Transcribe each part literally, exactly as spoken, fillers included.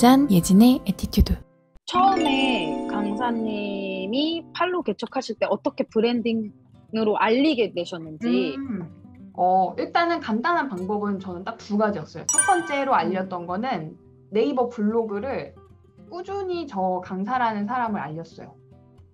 건전 예진의 애티튜드. 처음에 강사님이 팔로 개척하실 때 어떻게 브랜딩으로 알리게 되셨는지. 음. 어, 일단은 간단한 방법은 저는 딱 두 가지였어요. 첫 번째로 알렸던 거는 네이버 블로그를 꾸준히 저 강사라는 사람을 알렸어요.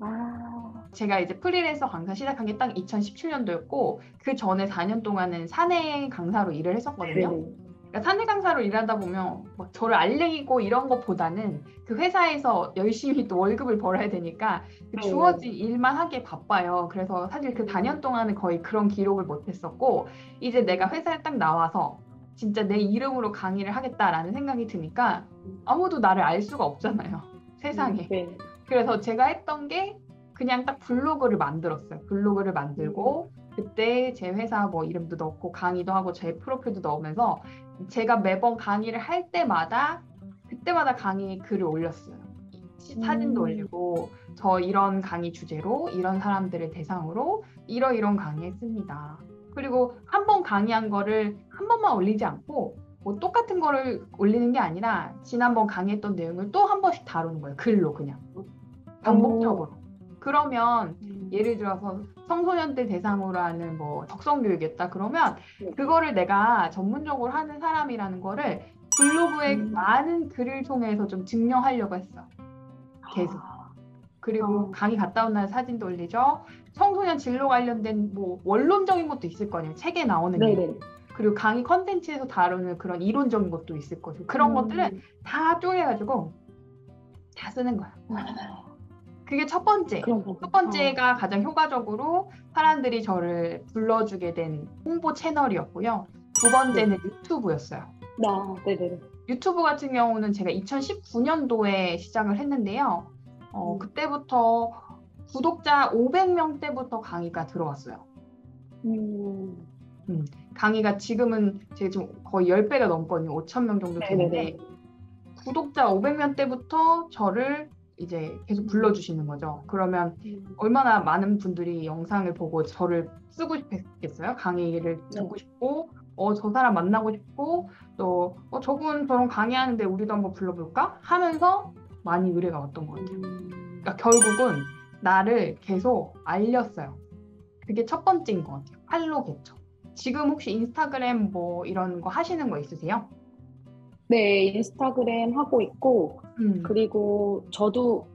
아... 제가 이제 프리랜서 강사 시작한 게 딱 이천십칠 년도였고 그 전에 사 년 동안은 사내 강사로 일을 했었거든요. 네. 그러니까 사내 강사로 일하다 보면 막 저를 알리고 이런 것보다는 그 회사에서 열심히 또 월급을 벌어야 되니까 그 주어진 일만 하기에 바빠요. 그래서 사실 그 사 년 동안은 거의 그런 기록을 못했었고 이제 내가 회사에 딱 나와서 진짜 내 이름으로 강의를 하겠다라는 생각이 드니까 아무도 나를 알 수가 없잖아요. 세상에. 네. 그래서 제가 했던 게 그냥 딱 블로그를 만들었어요. 블로그를 만들고 그때 제 회사 뭐 이름도 넣고 강의도 하고 제 프로필도 넣으면서 제가 매번 강의를 할 때마다 그때마다 강의 글을 올렸어요. 음. 사진도 올리고 저 이런 강의 주제로 이런 사람들을 대상으로 이러이런 강의했습니다. 그리고 한 번 강의한 거를 한 번만 올리지 않고 뭐 똑같은 거를 올리는 게 아니라 지난번 강의했던 내용을 또 한 번씩 다루는 거예요. 글로 그냥. 반복적으로. 오. 그러면 음. 예를 들어서 청소년들 대상으로 하는 뭐 적성교육이었다 그러면 네. 그거를 내가 전문적으로 하는 사람이라는 거를 블로그에 음. 많은 글을 통해서 좀 증명하려고 했어. 계속. 아. 그리고 어. 강의 갔다 온 날 사진도 올리죠. 청소년 진로 관련된 뭐 원론적인 것도 있을 거 아니에요. 책에 나오는 게. 그리고 강의 컨텐츠에서 다루는 그런 이론적인 것도 있을 거죠. 그런 음. 것들은 다 쪼개가지고 다 쓰는 거야. 음. 그게 첫 번째. 첫 번째가 어. 가장 효과적으로 사람들이 저를 불러주게 된 홍보 채널이었고요. 두 번째는 네. 유튜브였어요. 아, 네네. 유튜브 같은 경우는 제가 이천십구 년도에 시작을 했는데요. 어, 음. 그때부터 구독자 오백 명 때부터 강의가 들어왔어요. 음. 음. 강의가 지금은 제가 지금 거의 열 배가 넘거든요. 오천 명 정도 되는데 네네. 구독자 오백 명 때부터 저를 이제 계속 불러주시는 거죠. 그러면 얼마나 많은 분들이 영상을 보고 저를 쓰고 싶겠어요? 강의를 듣고 네. 싶고 어, 저 사람 만나고 싶고 또 어, 저분 저런 강의하는데 우리도 한번 불러볼까? 하면서 많이 의뢰가 왔던 것 같아요. 그러니까 결국은 나를 계속 알렸어요. 그게 첫 번째인 것 같아요. 팔로 개척. 지금 혹시 인스타그램 뭐 이런 거 하시는 거 있으세요? 네, 인스타그램 하고 있고 음. 그리고 저도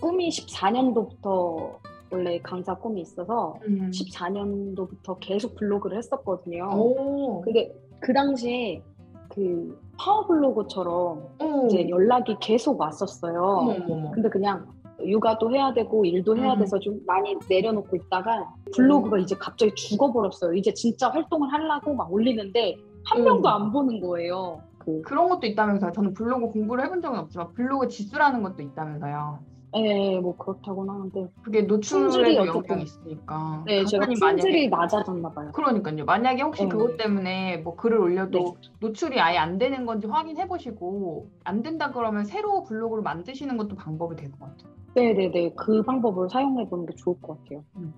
꿈이 십사 년도부터 원래 강사 꿈이 있어서 음. 십사 년도부터 계속 블로그를 했었거든요. 오. 근데 그 당시에 그 파워블로거처럼 오. 이제 연락이 계속 왔었어요. 음. 근데 그냥 육아도 해야 되고 일도 해야 음. 돼서 좀 많이 내려놓고 있다가 블로그가 음. 이제 갑자기 죽어버렸어요. 이제 진짜 활동을 하려고 막 올리는데 한 음. 명도 안 보는 거예요. 그... 그런 것도 있다면서요. 저는 블로그 공부를 해본 적은 없지만 블로그 지수라는 것도 있다면서요. 네, 뭐 그렇다고는 하는데 그게 노출에 영향이 있으니까. 네, 제가 품질이 만약에... 낮아졌나 봐요. 그러니까요. 만약에 혹시 네. 그것 때문에 뭐 글을 올려도 네. 노출이 아예 안 되는 건지 확인해 보시고 안 된다 그러면 새로 블로그를 만드시는 것도 방법이 될 것 같아요. 네, 네, 네. 그 방법을 사용해 보는 게 좋을 것 같아요. 음.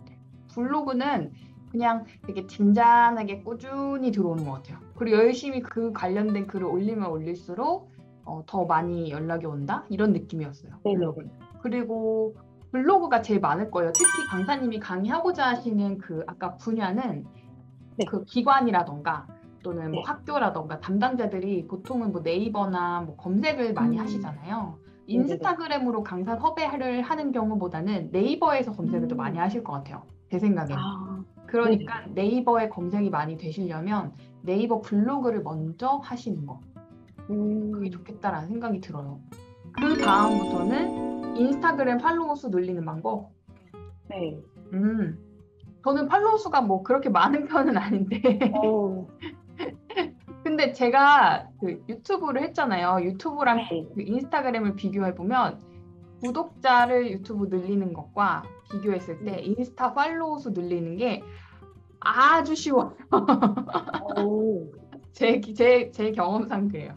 블로그는 그냥 되게 진지하게 꾸준히 들어오는 것 같아요. 그리고 열심히 그 관련된 글을 올리면 올릴수록 어, 더 많이 연락이 온다? 이런 느낌이었어요. 네. 블로그. 그리고 블로그가 제일 많을 거예요. 특히 강사님이 강의하고자 하시는 그 아까 분야는 네. 그 기관이라던가 또는 뭐 네. 학교라던가 담당자들이 보통은 뭐 네이버나 뭐 검색을 많이 음. 하시잖아요. 인스타그램으로 강사 섭외를 하는 경우보다는 네이버에서 검색을 음. 더 많이 하실 것 같아요. 제 생각에는. 아. 그러니까 네네. 네이버에 검색이 많이 되시려면 네이버 블로그를 먼저 하시는 거 음. 그게 좋겠다라는 생각이 들어요. 그 다음부터는 인스타그램 팔로워 수 늘리는 방법. 네. 음. 저는 팔로워 수가 뭐 그렇게 많은 편은 아닌데 근데 제가 그 유튜브를 했잖아요. 유튜브랑 네. 그 인스타그램을 비교해보면 구독자를 유튜브 늘리는 것과 비교했을 때 인스타 팔로우 수 늘리는 게 아주 쉬워요. 제, 제, 제 경험상 그래요.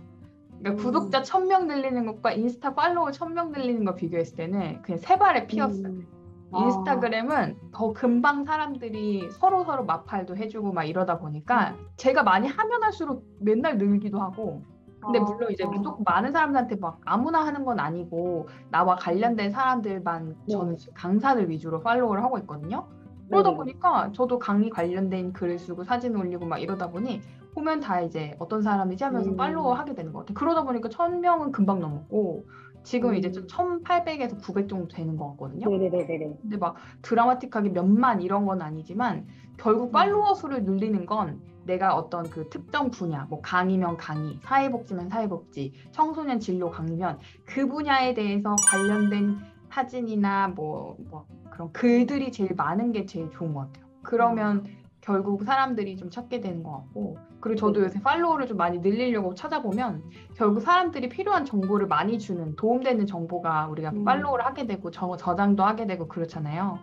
그러니까 오. 구독자 천 명 늘리는 것과 인스타 팔로우 천 명 늘리는 거 비교했을 때는 그냥 세 발에 피었어요. 음. 인스타그램은 아. 더 금방 사람들이 서로서로 서로 마팔도 해주고 막 이러다 보니까 제가 많이 하면 할수록 맨날 늘기도 하고 근데 물론 이제 무조건 많은 사람들한테 막 아무나 하는 건 아니고 나와 관련된 사람들만 네. 저는 강사들 위주로 팔로우를 하고 있거든요. 그러다 네. 보니까 저도 강의 관련된 글을 쓰고 사진을 올리고 막 이러다 보니 보면 다 이제 어떤 사람이지 하면서 음. 팔로우 하게 되는 것 같아요. 그러다 보니까 천 명은 금방 넘었고 지금 음. 이제 좀 천팔백에서 구백 정도 되는 것 같거든요. 네네네네. 근데 막 드라마틱하게 몇만 이런 건 아니지만 결국 팔로워 수를 늘리는 건 내가 어떤 그 특정 분야, 뭐 강의면 강의, 사회복지면 사회복지, 청소년 진로 강의면 그 분야에 대해서 관련된 사진이나 뭐, 뭐 그런 글들이 제일 많은 게 제일 좋은 것 같아요. 그러면 음. 결국 사람들이 좀 찾게 되는 것 같고, 그리고 저도 요새 팔로우를 좀 많이 늘리려고 찾아보면 결국 사람들이 필요한 정보를 많이 주는 도움되는 정보가 우리가 음. 팔로우를 하게 되고 저, 저장도 하게 되고 그렇잖아요.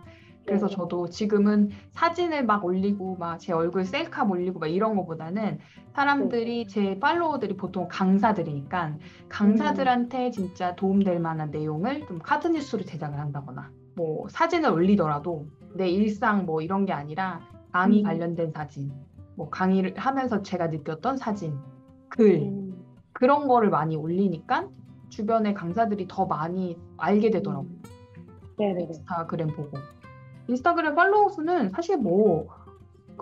그래서 저도 지금은 사진을 막 올리고 막 제 얼굴 셀카 올리고 막 이런 거보다는 사람들이 제 팔로워들이 보통 강사들이니까 강사들한테 진짜 도움될 만한 내용을 좀 카드 뉴스로 제작을 한다거나 뭐 사진을 올리더라도 내 일상 뭐 이런 게 아니라 강의 음. 관련된 사진, 뭐 강의를 하면서 제가 느꼈던 사진, 글 음. 그런 거를 많이 올리니까 주변의 강사들이 더 많이 알게 되더라고요. 음. 인스타그램 보고. 인스타그램 팔로우 수는 사실 뭐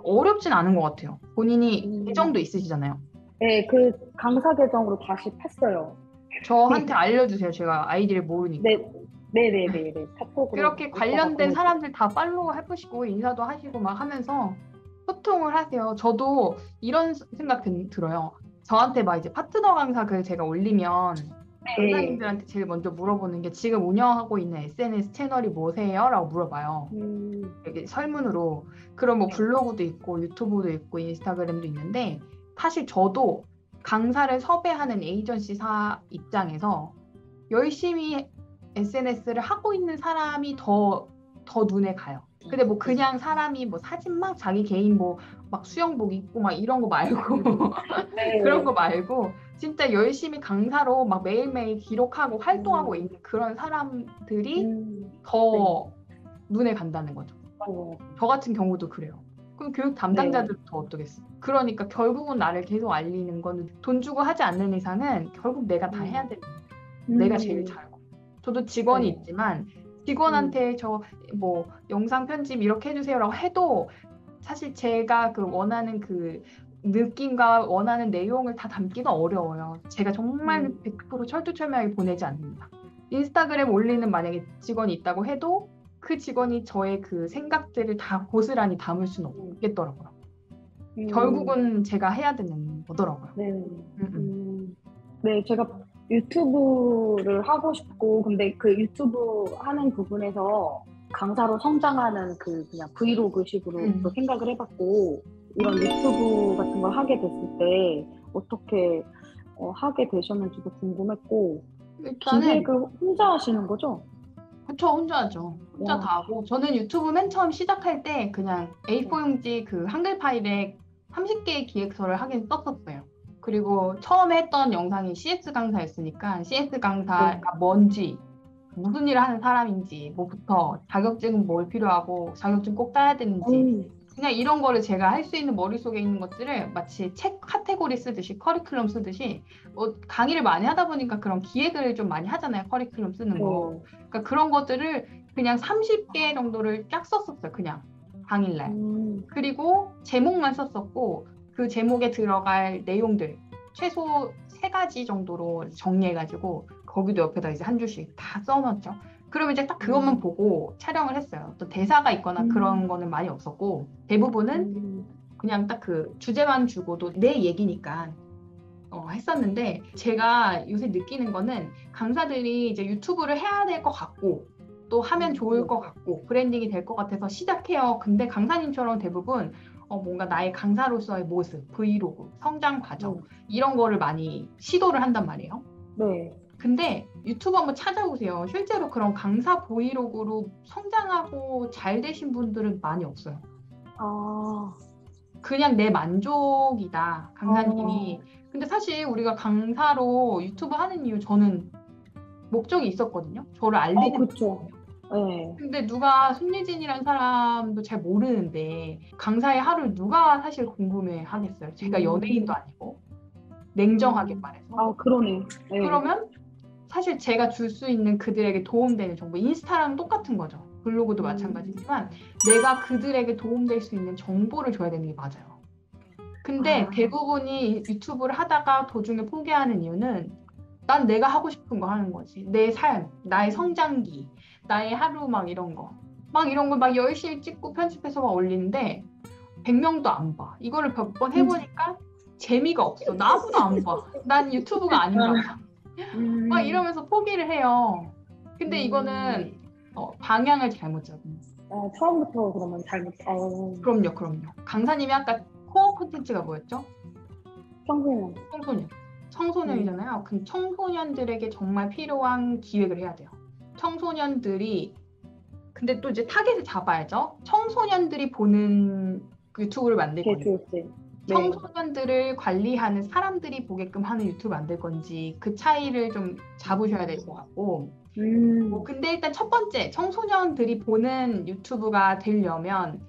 어렵진 않은 것 같아요. 본인이 음. 계정도 있으시잖아요. 네, 그 강사 계정으로 다시 팠어요. 저한테 알려주세요. 제가 아이디를 모르니까. 네. 네네네. 그렇게 관련된 사람들 다 팔로우 해보시고 인사도 하시고 막 하면서 소통을 하세요. 저도 이런 생각 들어요. 저한테 막 이제 파트너 강사 글 제가 올리면 강사님들한테 네. 제일 먼저 물어보는 게 지금 운영하고 있는 에스엔에스 채널이 뭐세요? 라고 물어봐요. 음. 이렇게 설문으로. 그럼 뭐 블로그도 있고 유튜브도 있고 인스타그램도 있는데 사실 저도 강사를 섭외하는 에이전시사 입장에서 열심히 에스엔에스를 하고 있는 사람이 더, 더 눈에 가요. 근데 뭐 그냥 사람이 뭐 사진 막 자기 개인 뭐 막 수영복 입고 막 이런 거 말고 네. 그런 거 말고 진짜 열심히 강사로 막 매일매일 기록하고 활동하고 음. 있는 그런 사람들이 음. 더 네. 눈에 간다는 거죠. 어. 저 같은 경우도 그래요. 그럼 교육 담당자들도 네. 더 어떠겠어요? 그러니까 결국은 나를 계속 알리는 건 돈 주고 하지 않는 이상은 결국 내가 다 해야 되는 거예요. 음. 내가 제일 잘 저도 직원이 네. 있지만 직원한테 음. 저 뭐 영상 편집 이렇게 해주세요라고 해도 사실 제가 그 원하는 그 느낌과 원하는 내용을 다 담기가 어려워요. 제가 정말 음. 백 퍼센트 철두철미하게 보내지 않는다. 인스타그램 올리는 만약에 직원이 있다고 해도 그 직원이 저의 그 생각들을 다 고스란히 담을 수는 없겠더라고요. 음. 결국은 제가 해야 되는 거더라고요. 네, 음, 음. 네 제가 유튜브를 하고 싶고 근데 그 유튜브 하는 부분에서 강사로 성장하는 그 그냥 브이로그 식으로 음. 생각을 해봤고 이런 유튜브 같은 걸 하게 됐을 때 어떻게 어, 하게 되셨는지도 궁금했고 일단은 기획을 혼자 하시는 거죠? 그쵸 혼자 하죠. 혼자 와. 다 하고 저는 유튜브 맨 처음 시작할 때 그냥 에이포 용지 그 한글 파일에 삼십 개의 기획서를 하긴 썼었어요. 그리고 처음에 했던 영상이 씨에스 강사였으니까 씨에스 강사가 네. 뭔지, 무슨 일을 하는 사람인지, 뭐부터 자격증은 뭘 필요하고 자격증 꼭 따야 되는지 음. 그냥 이런 거를 제가 할 수 있는 머릿속에 있는 것들을 마치 책 카테고리 쓰듯이 커리큘럼 쓰듯이 뭐 강의를 많이 하다 보니까 그런 기획을 좀 많이 하잖아요. 커리큘럼 쓰는 거. 네. 그러니까 그런 것들을 그냥 삼십 개 정도를 쫙 썼었어요. 그냥 당일날. 음. 그리고 제목만 썼었고 그 제목에 들어갈 내용들 최소 세 가지 정도로 정리해가지고 거기도 옆에다 이제 한 줄씩 다 써놨죠. 그러면 이제 딱 그것만 음. 보고 촬영을 했어요. 또 대사가 있거나 음. 그런 거는 많이 없었고 대부분은 음. 그냥 딱 그 주제만 주고도 내 얘기니까 어, 했었는데 제가 요새 느끼는 거는 강사들이 이제 유튜브를 해야 될 것 같고 또 하면 좋을 것 같고 브랜딩이 될 것 같아서 시작해요. 근데 강사님처럼 대부분 어, 뭔가 나의 강사로서의 모습, 브이로그, 성장 과정 음. 이런 거를 많이 시도를 한단 말이에요. 네. 근데 유튜브 한번 찾아보세요. 실제로 그런 강사 브이로그로 성장하고 잘 되신 분들은 많이 없어요. 아. 그냥 내 만족이다, 강사님이. 아. 근데 사실 우리가 강사로 유튜브 하는 이유 저는 목적이 있었거든요. 저를 알리는 아, 그쵸. 네. 근데 누가 손예진이라는 사람도 잘 모르는데 강사의 하루를 누가 사실 궁금해 하겠어요. 제가 연예인도 아니고 냉정하게 말해서. 아, 그러네. 네. 그러면 사실 제가 줄 수 있는 그들에게 도움되는 정보, 인스타랑 똑같은 거죠. 블로그도 음. 마찬가지지만 내가 그들에게 도움될 수 있는 정보를 줘야 되는 게 맞아요. 근데 아. 대부분이 유튜브를 하다가 도중에 포기하는 이유는 난 내가 하고 싶은 거 하는 거지. 내 삶, 나의 성장기, 나의 하루 막 이런 거. 막 이런 걸 막 열심히 찍고 편집해서 막 올리는데 백 명도 안 봐. 이거를 몇 번 해보니까 재미가 없어. 나도 안 봐. 난 유튜브가 아닌가 봐. 음. 막 이러면서 포기를 해요. 근데 이거는 어, 방향을 잘못 잡은. 어, 처음부터 그러면 잘못. 어. 그럼요, 그럼요. 강사님이 아까 코어 콘텐츠가 뭐였죠? 청소년. 청소년. 청소년이잖아요. 음. 그럼 청소년들에게 정말 필요한 기획을 해야 돼요. 청소년들이 근데 또 이제 타겟을 잡아야죠. 청소년들이 보는 유튜브를 만들 건지, 네. 청소년들을 관리하는 사람들이 보게끔 하는 유튜브 만들 건지 그 차이를 좀 잡으셔야 될 것 같고. 음. 뭐 근데 일단 첫 번째 청소년들이 보는 유튜브가 되려면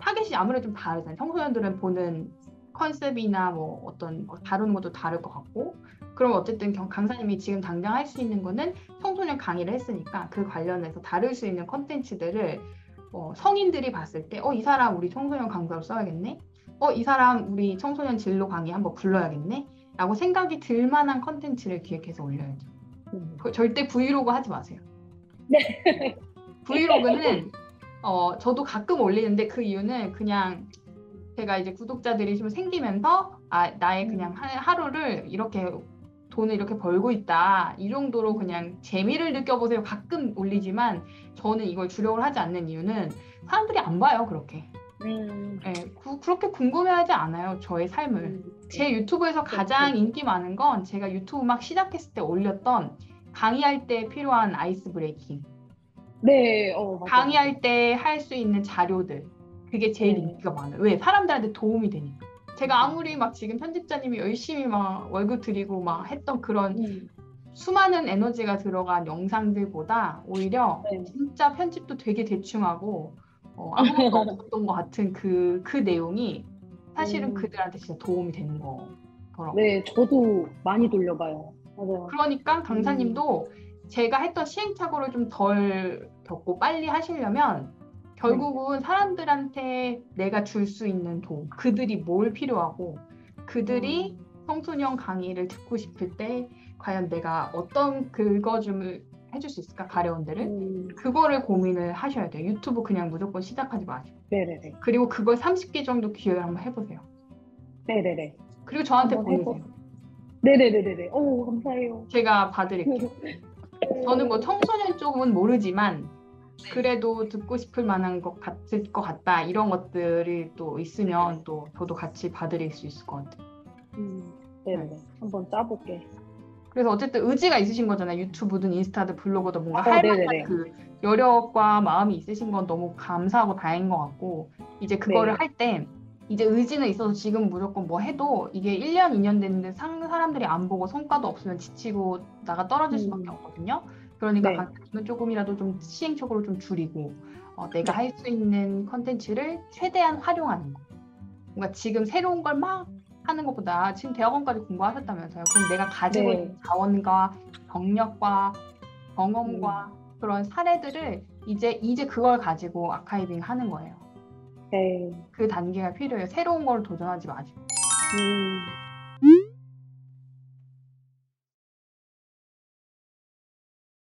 타겟이 아무래도 좀 다르잖아요. 청소년들은 보는 컨셉이나 뭐 어떤 다루는 것도 다를 것 같고, 그럼 어쨌든 강사님이 지금 당장 할 수 있는 거는 청소년 강의를 했으니까 그 관련해서 다룰 수 있는 컨텐츠들을 어, 성인들이 봤을 때 어, 이 사람 우리 청소년 강사로 써야겠네, 어, 이 사람 우리 청소년 진로 강의 한번 불러야겠네 라고 생각이 들 만한 컨텐츠를 기획해서 올려야죠. 음. 그, 절대 브이로그 하지 마세요. 네. 브이로그는 어, 저도 가끔 올리는데 그 이유는 그냥 제가 이제 구독자들이 좀 생기면서 아, 나의 그냥 하, 하루를 이렇게 돈을 이렇게 벌고 있다 이 정도로 그냥 재미를 느껴보세요. 가끔 올리지만 저는 이걸 주력을 하지 않는 이유는 사람들이 안 봐요, 그렇게. 음. 네, 구, 그렇게 궁금해하지 않아요, 저의 삶을. 음. 제 유튜브에서 가장 인기 많은 건 제가 유튜브 막 시작했을 때 올렸던 강의할 때 필요한 아이스 브레이킹. 네, 어, 맞아요. 강의할 때 할 수 있는 자료들. 그게 제일 네. 인기가 많아요. 왜? 사람들한테 도움이 되니까. 제가 아무리 막 지금 편집자님이 열심히 막 월급 드리고 막 했던 그런 음. 수많은 에너지가 들어간 영상들보다 오히려 네. 진짜 편집도 되게 대충하고 어, 아무것도 없었던 것 같은 그, 그 내용이 사실은 음. 그들한테 진짜 도움이 되는 거더라고요. 네, 저도 많이 돌려봐요. 맞아요. 그러니까 강사님도 음. 제가 했던 시행착오를 좀 덜 겪고 빨리 하시려면 결국은 사람들한테 내가 줄 수 있는 도움, 그들이 뭘 필요하고 그들이 청소년 강의를 듣고 싶을 때 과연 내가 어떤 긁어줌을 해줄 수 있을까, 가려운 데를. 음. 그거를 고민을 하셔야 돼요. 유튜브 그냥 무조건 시작하지 마시고. 네네네. 그리고 그걸 삼십 개 정도 기획을 한번 해보세요. 네네네. 그리고 저한테 보내세요. 네네네네. 오, 감사해요. 제가 봐드릴게요. 저는 뭐 청소년 쪽은 모르지만 그래도 듣고 싶을 만한 것 같을 것 같다 이런 것들이 또 있으면 또 저도 같이 봐드릴 수 있을 것 같아요. 음, 네네. 네. 한번 짜볼게. 그래서 어쨌든 의지가 있으신 거잖아요. 유튜브든 인스타든 블로그든 뭔가 어, 할 만한 그 여력과 마음이 있으신 건 너무 감사하고 다행인 것 같고, 이제 그거를 네. 할 때 이제 의지는 있어서 지금 무조건 뭐 해도 이게 일 년, 이 년 됐는데 사람들이 안 보고 성과도 없으면 지치고 나가 떨어질 수밖에 음. 없거든요. 그러니까 네. 강사님은 조금이라도 좀 시행착오를 좀 줄이고 어, 내가 할 수 있는 컨텐츠를 최대한 활용하는 거. 뭔가 지금 새로운 걸 막 하는 것보다 지금 대학원까지 공부하셨다면서요. 그럼 내가 가지고 네. 있는 자원과 경력과 경험과 음. 그런 사례들을 이제 이제 그걸 가지고 아카이빙 하는 거예요. 네. 그 단계가 필요해요. 새로운 걸 도전하지 마시고. 음.